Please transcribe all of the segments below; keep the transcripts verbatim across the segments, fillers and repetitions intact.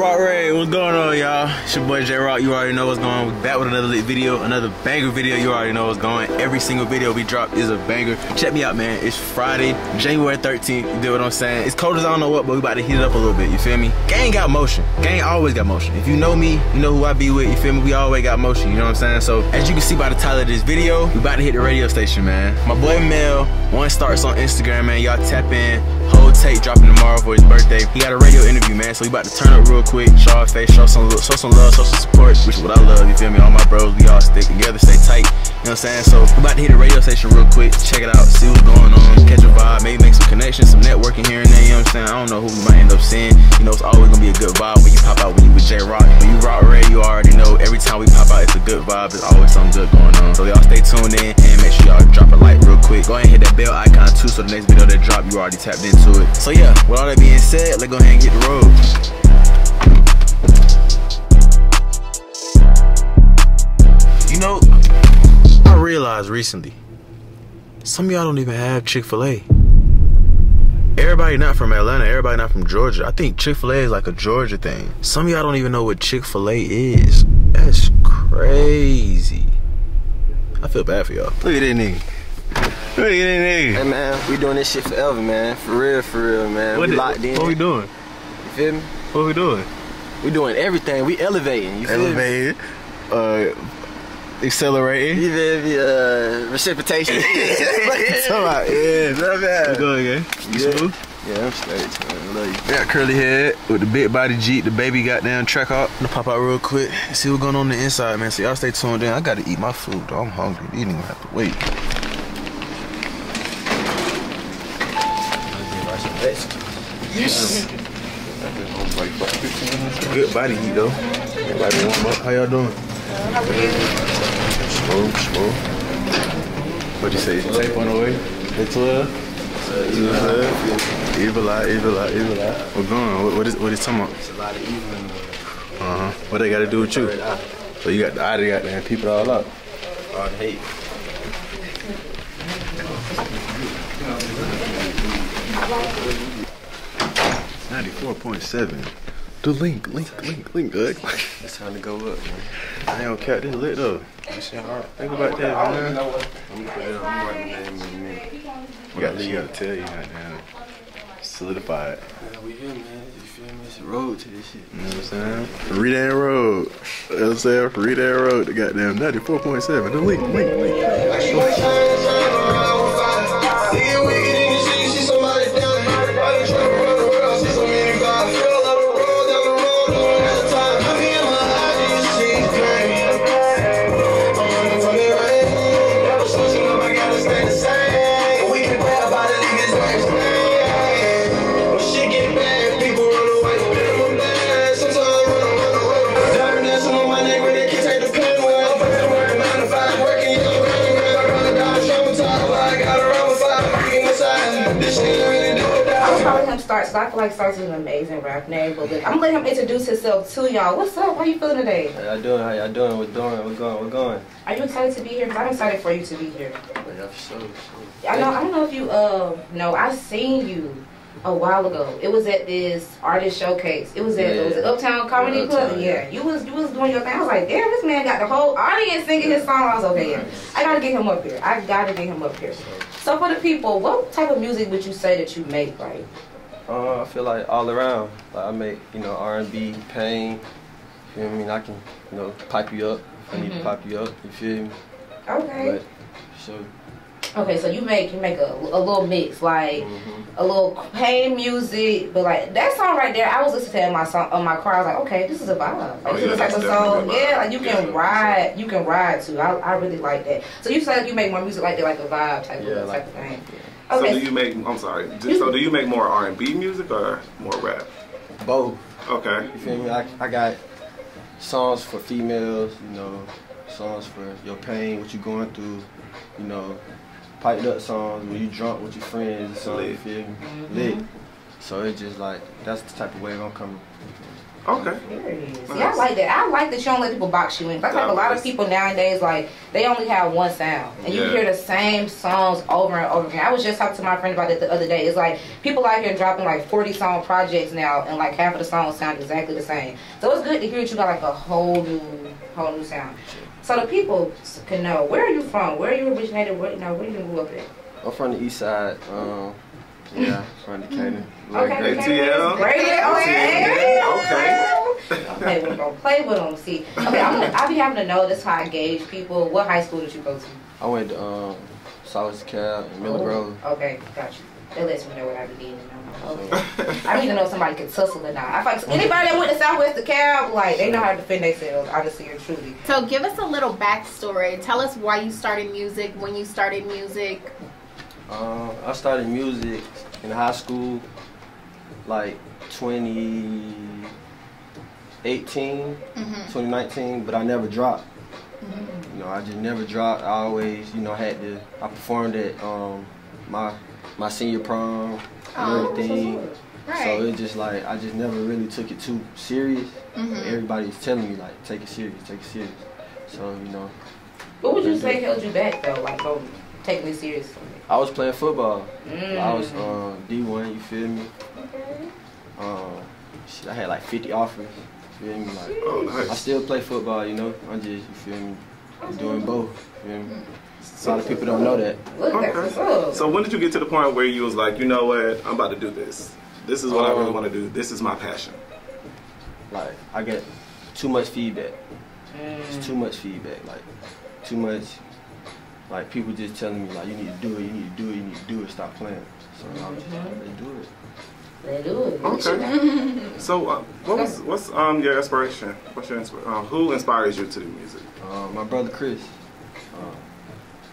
Rod Wave, what's going on, y'all? It's your boy J Rock. You already know what's going on. We're back with another lit video, another banger video. You already know what's going on. Every single video we drop is a banger. Check me out, man. It's Friday, January thirteenth. You know what I'm saying? It's cold as I don't know what, but we about to heat it up a little bit. You feel me? Gang got motion. Gang always got motion. If you know me, you know who I be with. You feel me? We always got motion. You know what I'm saying? So as you can see by the title of this video, we about to hit the radio station, man. My boy Mel, one starts on Instagram, man. Y'all tap in. Whole tape dropping tomorrow for his birthday. He got a radio interview, man. So we about to turn up real quick, show our face, show some, show some love, show some support, which is what I love, you feel me? All my bros, we all stick together, stay tight, you know what I'm saying? So we're about to hit the radio station real quick, check it out, see what's going on, catch a vibe, maybe make some connections, some networking here and there, you know what I'm saying? I don't know who we might end up seeing, you know, it's always gonna be a good vibe when you pop out when you with J-Rock. When you Rock Ray, you already know, every time we pop out, it's a good vibe, there's always something good going on. So y'all stay tuned in, and make sure y'all drop a like real quick. Go ahead and hit that bell icon too, so the next video that drop, you already tapped into it. So yeah, with all that being said, let's go ahead and get the road. You know, I realized recently, some of y'all don't even have Chick-fil-A. Everybody not from Atlanta, everybody not from Georgia. I think Chick-fil-A is like a Georgia thing. Some of y'all don't even know what Chick-fil-A is. That's crazy. I feel bad for y'all. Look at that nigga. Look at that nigga. Hey man, we doing this shit forever, man. For real, for real, man. What we locked in. What we doing? You feel me? What we doing? We doing everything. We elevating. You feel Elevated. me? Elevating. Uh, Accelerating. You feel me? Uh, reciprocation. Come out. Yeah, not bad. What's going on, gang? You smooth? Yeah, I'm straight, man. I love you. We got curly head with the big body Jeep, the baby goddamn track out. I'm gonna pop out real quick and see what's going on, on the inside, man. So y'all stay tuned in. I gotta eat my food, though. I'm hungry. You didn't even have to wait. Yes. Good body heat, though. Everybody warm up. How y'all doing? Slow, slow. What'd you say? Tape on the way? It's twelve. Evil eye, evil eye, evil eye, evil eye. What's going on? What, what is what is talking about? It's a lot of evil in there. Uh-huh. What they gotta do with you? So you got the eye they got there, people all up. All the hate. ninety-four point seven. The link, link, link, link, good. It's time to go up, man. I don't care, this lit though. That shit hard. Think about that, man. I'm gonna write the name in a minute. We gotta tell you right now. Solidified. Yeah, we here, man. You feel me? It's a road to this shit. You know what I'm saying? Free that road. You know what I'm saying? Free that road. The goddamn ninety-four point seven. The link, link, link. Starts, so I feel like Starts is an amazing rap name, but I'm gonna let him introduce himself to y'all. What's up? How you feeling today? How y'all doing? How y'all doing? We're doing. We're going. We're going. Are you excited to be here? Cause I'm excited for you to be here. Yeah, so, so. I know. I don't know if you uh know. I seen you a while ago. It was at this artist showcase. It was at yeah. it was an Uptown Comedy yeah, Uptown, Club. Yeah. yeah, you was you was doing your thing. I was like, damn, this man got the whole audience singing his song. I was okay. Yeah. I gotta get him up here. I gotta get him up here. So for the people, what type of music would you say that you make, right? Uh, I feel like all around, like I make, you know, R and B, pain, you feel me? I can, you know, pipe you up if I need mm-hmm. to pipe you up, you feel me? Okay. But, so. Okay, so you make you make a, a little mix, like mm-hmm. a little pain music, but like that song right there, I was listening to in my song on my car, I was like, okay, this is a vibe. Like, oh, this yeah, is like a song, yeah, like you can yeah. ride, you can ride too. I, I really like that. So you said you make more music like that, like a vibe type, yeah, of, like, type of thing. Yeah. Okay. So do you make, I'm sorry, so do you make more R and B music or more rap? Both. Okay. You feel me? I, I got songs for females, you know, songs for your pain, what you going through, you know, piped up songs, when you drunk with your friends, so you feel me? Mm-hmm. Lit. So it's just like, that's the type of wave I'm coming. Okay. Nice. Yeah, I like that. I like that you don't let people box you in. Like, like a lot of people nowadays, like, they only have one sound. And yeah. you hear the same songs over and over again. I was just talking to my friend about it the other day. It's like, people out here dropping like forty song projects now, and like half of the songs sound exactly the same. So it's good to hear that you got like a whole new, whole new sound. So the people can know, where are you from? Where are you originated? Where, you know, where you grew up at? I'm from the east side. Um, yeah, from Decatur. Like okay, A T L. Okay. Okay, we're gonna play with them. See, okay, I'm gonna, I'll be having to know this how I gauge people. What high school did you go to? I went to um, Southwest DeKalb, Miller Grove. Okay, got you. That lets me know what I be needing. Okay. I don't even know if somebody can tussle or not. I like anybody that went to Southwest DeKalb, like they know how to defend themselves, honestly and truly. So give us a little backstory. Tell us why you started music. When you started music. Um, I started music in high school, like twenty eighteen, mm-hmm. twenty nineteen, but I never dropped. Mm-hmm. You know, I just never dropped. I always, you know, had to. I performed at um, my my senior prom and oh, everything. So, right. so it just like I just never really took it too serious. Mm-hmm. Everybody's telling me like, take it serious, take it serious. So you know. What would you say that held you back though, like from taking it seriously? I was playing football. Mm. I was uh, D one, you feel me? Okay. Um, I had like fifty offers, you feel me? Like, oh, nice. I still play football, you know? I'm just, you feel me, I'm doing both, you feel me? So, a lot of people don't know that. Okay. So when did you get to the point where you was like, you know what, I'm about to do this. This is what um, I really want to do. This is my passion. Like, I get too much feedback. Mm. It's too much feedback, like, too much. Like, people just telling me, like, you need to do it, you need to do it, you need to do it, stop playing. So mm-hmm. I was just like, let's do it. Let's do it. Okay. So, uh, what was, what's um, your inspiration? What's your inspiration? Uh, who inspires you to do music? Uh, my brother, Chris. Uh,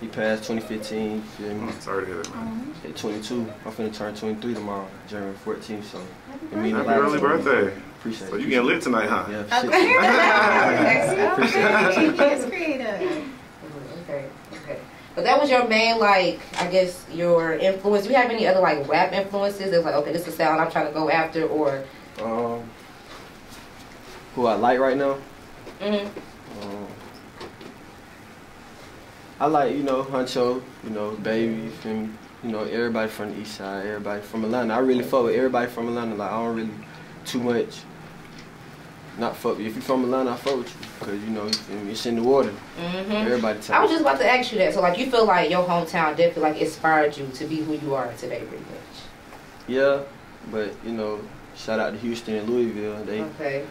he passed twenty fifteen, you feel me? Mm, sorry to hear that, man. Mm-hmm. At twenty-two. I'm finna turn twenty-three tomorrow, January fourteenth, so. Happy me Happy early birthday. Appreciate it. So you getting lit tonight, huh? Yeah, okay. Shit. I appreciate it. That's creative. But that was your main, like, I guess, your influence. Do you have any other, like, rap influences? It's like, okay, this is the sound I'm trying to go after, or? Um, who I like right now? Mm-hmm. Um, I like, you know, Huncho, you know, Baby, from, you know, everybody from the east side, everybody from Atlanta. I really fuck with everybody from Atlanta. Like, I don't really too much. Not fuck you. If you from Atlanta, I fuck with you. Because, you know, it's in the water. Mm-hmm. Everybody tells I was just about to ask you that. So, like, you feel like your hometown definitely, like, inspired you to be who you are today, pretty much. Yeah, but, you know, shout out to Houston and Louisville. They, okay.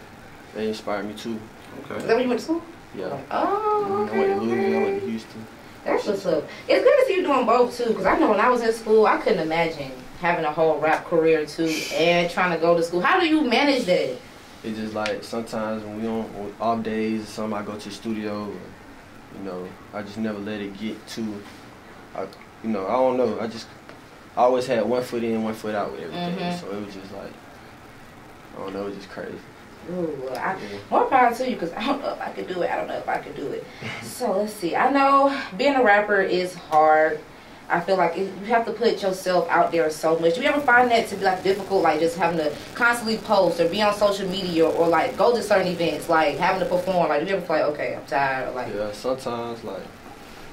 They inspired me, too. Okay. Is that when you went to school? Yeah. Oh, okay, I went to Louisville, okay. I went to Houston. That's what's up. It's good to see you doing both, too. Because I know when I was in school, I couldn't imagine having a whole rap career, too, and trying to go to school. How do you manage that? It's just like sometimes when we on off days or something, I go to the studio, and, you know, I just never let it get too, I, you know, I don't know. I just, I always had one foot in, one foot out with everything. Mm-hmm. So it was just like, I don't know, it was just crazy. Ooh, I, more power to you because I don't know if I could do it. I don't know if I could do it. So let's see. I know being a rapper is hard. I feel like it, you have to put yourself out there so much. Do you ever find that to be like difficult, like just having to constantly post or be on social media or like go to certain events, like having to perform? Like, do you ever feel like, okay, I'm tired? Or like, yeah, sometimes, like,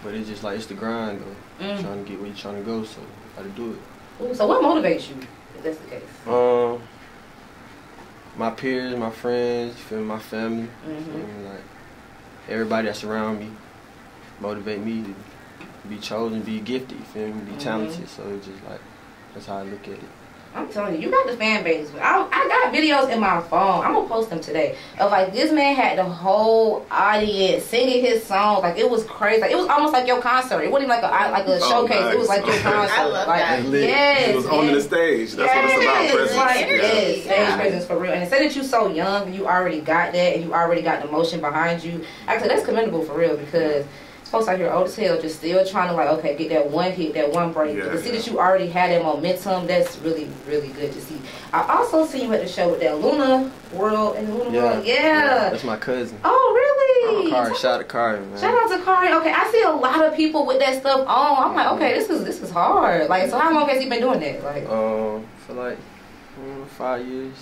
but it's just like, it's the grind, though. Mm. Trying to get where you're trying to go, so you gotta do it. Ooh, so what motivates you, if that's the case? Um, my peers, my friends, feel my family, mm-hmm. feel me, like, everybody that's around me motivate me to be chosen, be gifted, you feel me, be talented. Mm-hmm. So it's just like, that's how I look at it. I'm telling you, you got the fan base. I, I got videos in my phone. I'm going to post them today. Of like, this man had the whole audience singing his songs. Like, it was crazy. Like, it was almost like your concert. It wasn't like a, like a oh, showcase. Nice. It was like your concert. I love like, that. Yes. It was on the stage. That's yes, what it's about. Presence. Like, yeah. Yes, stage yeah. presence for real. And it said that you so young and you already got that and you already got the motion behind you. Actually, that's commendable for real because folks out here old as hell, just still trying to like, okay, get that one hit, that one break. Yeah, to see yeah. that you already had that momentum, that's really, really good to see. I also see you at the show with that Luna World and Luna yeah. World. Yeah. yeah. That's my cousin. Oh, really? Oh, Kari. Shout out to Kari, man. Shout out to Kari. Okay, I see a lot of people with that stuff on. I'm like, okay, this is this is hard. Like, so how long has he been doing that? Like, um, for like, Mm, five years.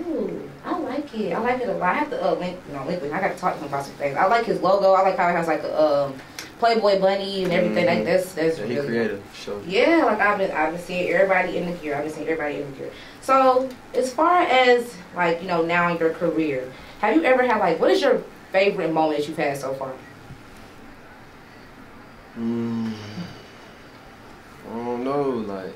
Ooh, I like it. I like it a lot. I have to uh, link, you know, link with him. I got to talk to him about some things. I like his logo. I like how it has like a um, Playboy bunny and everything. Mm-hmm. Like that's that's yeah, really creative. Sure. Yeah, like I've been I've been seeing everybody in the gear. I've been seeing everybody in the gear. So as far as like you know now in your career, have you ever had like what is your favorite moment that you've had so far? Mm, I don't know. Like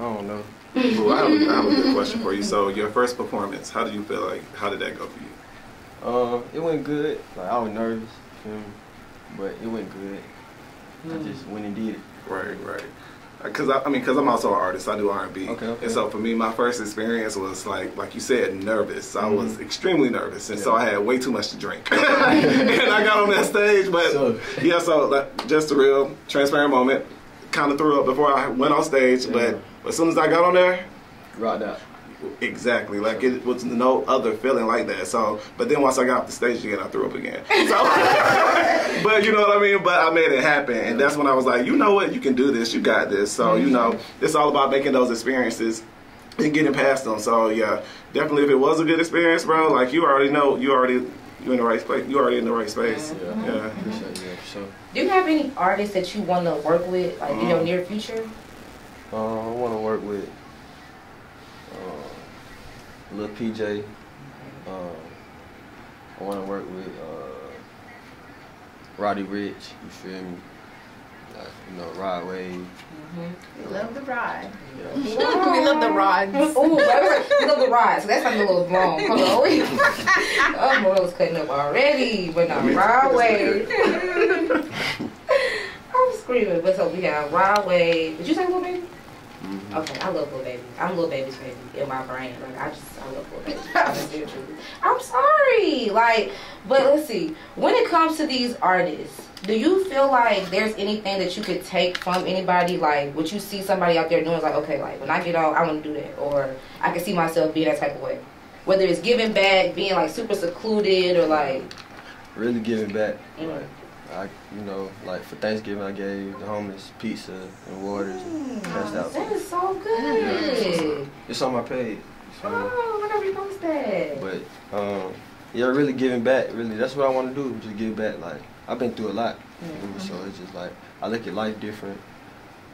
I don't know. Ooh, I, have a, I have a good question for you. So your first performance, how do you feel like, how did that go for you? Uh, it went good. Like I was nervous, you know, but it went good. Mm. I just went and did it. Right, right. Cause I, I mean, cause I'm also an artist. I do R and B, okay, okay. And so for me, my first experience was like, like you said, nervous. I mm-hmm. was extremely nervous, and yeah. so I had way too much to drink, and I got on that stage. But so. yeah, so like, just a real transparent moment. Kind of threw up before I went on stage, yeah. but as soon as I got on there, rocked out. Exactly, like so. It was no other feeling like that. So, but then once I got off the stage again, I threw up again. So, but you know what I mean. But I made it happen, and that's when I was like, you know what, you can do this, you got this. So you know, it's all about making those experiences and getting past them. So yeah, definitely, if it was a good experience, bro, like you already know, you already you in the right space, you already in the right space. Yeah, yeah. Mm-hmm. yeah. So. Do you have any artists that you want to work with, like um, in your near future? Uh, I want to work with. Lil P J, um, I want to work with uh, Roddy Ricch, you feel me? Like, you know, Rod Wave. Mm-hmm. We love the ride. Yeah. We love the rides. Ooh, we love the rides. So that's like a little long. Hold on. Oh, boy, I was cutting up already, but not Rod Wave. I'm screaming, but so we have Rod Wave. Did you say Lil Baby? Mm-hmm. Okay, I love Lil Baby. I'm Lil Baby's baby in my brain. Like I just, I love Lil Baby. I'm, I'm sorry, like, but let's see. When it comes to these artists, do you feel like there's anything that you could take from anybody? Like, would you see somebody out there doing like, okay, like when I get on, I want to do that, or I can see myself being that type of way. Whether it's giving back, being like super secluded, or like really giving back. Mm-hmm. Right. I, you know, like for Thanksgiving, I gave the homeless pizza and waters. Mm, and that is so good. Yeah, it's on my page. So. Oh, whenever you post that. But um, yeah, really giving back. Really, that's what I want to do. Just give back. Like I've been through a lot, mm-hmm. so it's just like I look at life different.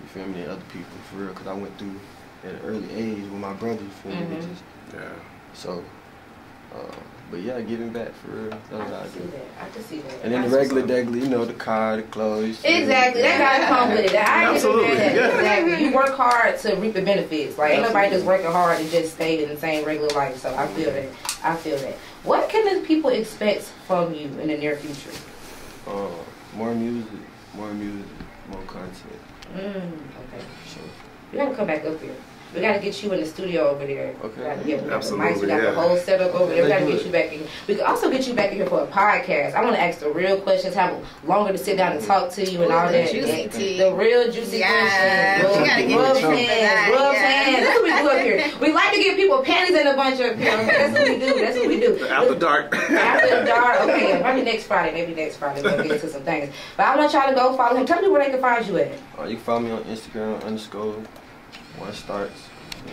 You feel me? Than other people, for real, because I went through at an early age with my brothers. For mm-hmm. me, just yeah. So. Uh, But yeah, giving back for real. That's what I, I do. That. I can see that. And then I the regular daily, you know, the car, the clothes. Exactly. That gotta come with it. I Absolutely. That. Yeah. Exactly. You work hard to reap the benefits. Like, ain't nobody just working hard and just stayed in the same regular life. So I feel that. I feel that. What can the people expect from you in the near future? Uh, more music, more music, more content. Mm, okay. Sure. You gotta come back up here. We gotta get you in the studio over there. Okay. We gotta get you Absolutely, the mics. We got yeah. the whole setup over there. We gotta get you back in. We can also get you back in here for a podcast. I want to ask the real questions. Have longer to sit down and talk to you and all that. And the real juicy yes. questions. Rub hands, rub hands. That's what we do up here. We like to give people panties and a bunch up here. That's what we do. That's what we do. After dark. After dark. Okay. Probably next Friday. Maybe next Friday we'll get into some things. But I want y'all to go follow him. Tell me where they can find you at. Uh, you can follow me on Instagram underscore. One starts.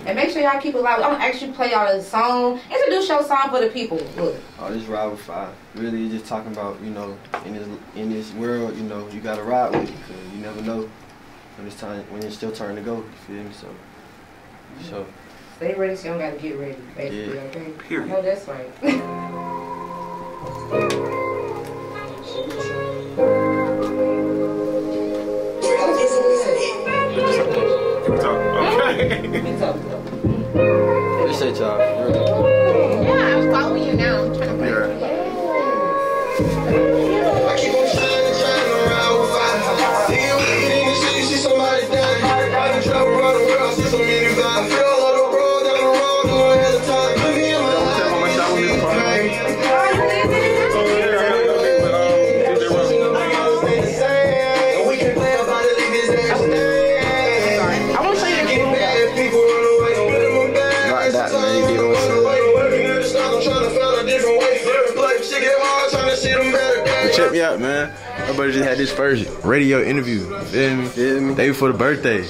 And make sure y'all keep it live. I'm gonna actually play y'all a song. Introduce your song for the people. Look. Oh, this Ride Wit Fye. Really just talking about, you know, in this in this world, you know, you gotta ride with it, cause you never know when it's time when it's still time to go, you feel me? So mm-hmm. so stay ready, so you don't gotta get ready, basically, yeah. okay? Period. I know that's right. Appreciate y'all. Yeah, I'm following you now. I'm trying to find you. Yeah. I keep on shining, shining around with fire. Damn, in the city, see somebody dying. I can travel around the world, see so many vibes. Feel all the road, down the road, doing hell of time. Put me in my life. Don't tell my shot with me, and we can play about it, leave his ass down. I want to show you the game. Check me out, man. My brother just had this first radio interview. Feel me? Feel me? Day before the birthday.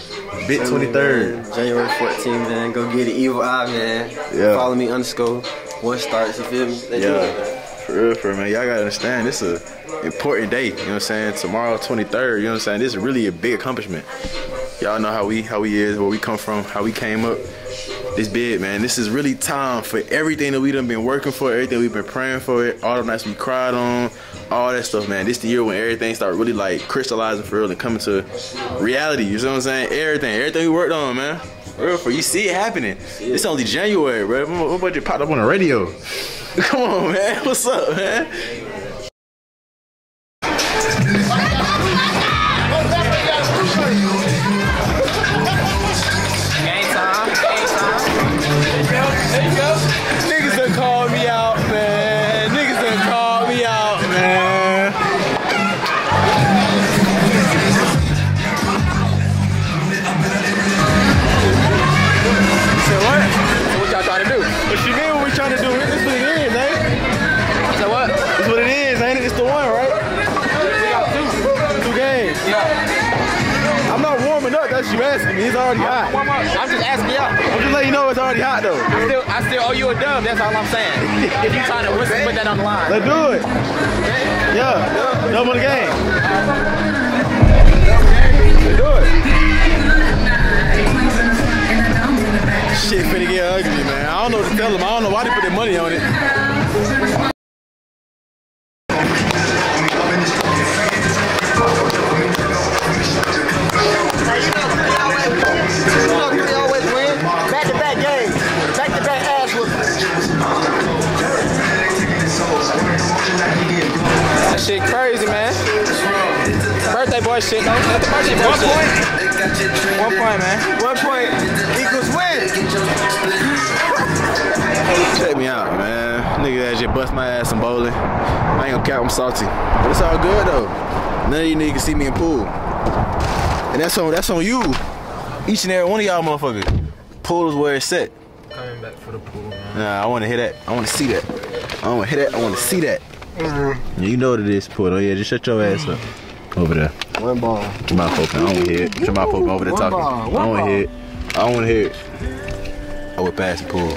Bit twenty-third. January fourteenth, man. Go get it. Evil Eye, man. Yeah. Follow me underscore. One starts, you feel me? They yeah. do it, man. For real, for real, man. Y'all gotta understand, this is an important day. You know what I'm saying? Tomorrow, twenty-third. You know what I'm saying? This is really a big accomplishment. Y'all know how we how we is, where we come from, how we came up. This big, man. This is really time for everything that we done been working for, everything we've been praying for, it, all the nights we cried on, all that stuff, man. This the year when everything started really like crystallizing for real and coming to reality. You know what I'm saying? Everything, everything we worked on, man. Real for you see it happening. Yeah. It's only January, bro. What about you popped up on the radio? Come on, man. What's up, man? You asking me, it's already hot. I'm just asking y'all. I'm just letting you know it's already hot though. I still, I still owe you a dub, that's all I'm saying. If you trying to whistle, put that on the line. Let's do it. Yeah, double the game. Let's do it. Shit finna get ugly, man. I don't know what to tell them. I don't know why they put their money on it. Shit crazy, man. Birthday boy shit, though. That's the birthday boy shit. One point. One point, man. One point equals win. Check me out, man. Nigga that just bust my ass in bowling. I ain't gonna cap, I'm salty. But it's all good, though. None of you niggas see me in pool. And that's on, that's on you. Each and every one of y'all motherfuckers. Pool is where it's at. Coming back for the pool, man. Nah, I wanna hear that. I wanna see that. I wanna hear that. I wanna see that. Mm-hmm. You know what it is, Porto. Yeah, just shut your ass up. Over there. One ball. Your mouth open. I don't want to hear it. Your mouth open over there talking. I don't want to hear it. I don't want to hear it. I would pass the pool.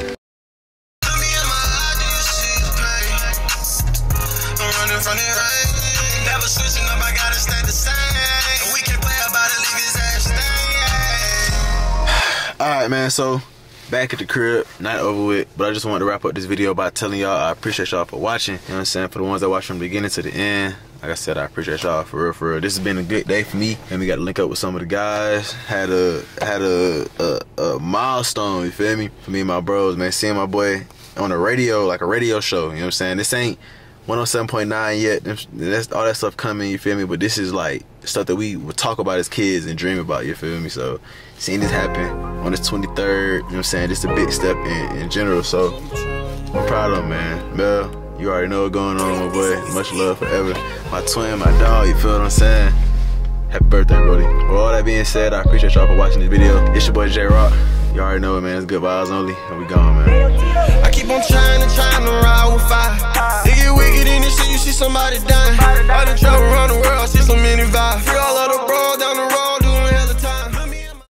Alright, man, so back at the crib, not over with, but I just wanted to wrap up this video by telling y'all I appreciate y'all for watching. You know what I'm saying? For the ones that watch from the beginning to the end, like I said, I appreciate y'all for real, for real. This has been a good day for me, and we got to link up with some of the guys. Had a had a, a a milestone, you feel me? For me and my bros, man, seeing my boy on the radio, like a radio show. You know what I'm saying? This ain't one oh seven point nine yet. That's all that stuff coming, you feel me? But this is like stuff that we would talk about as kids and dream about, you feel me? So seeing this happen on this twenty-third, you know what I'm saying, just a big step in, in general. So I'm proud of him, man. Mel, you already know what's going on, my boy. Much love forever. My twin, my dog, you feel what I'm saying? Happy birthday, Roddy. With all that being said, I appreciate y'all for watching this video. It's your boy J-Rock. You already know it, man. It's good vibes only, and we gone, man. I keep on trying and trying to ride with fire. They get wicked in this shit, you see somebody dying. All the trouble running.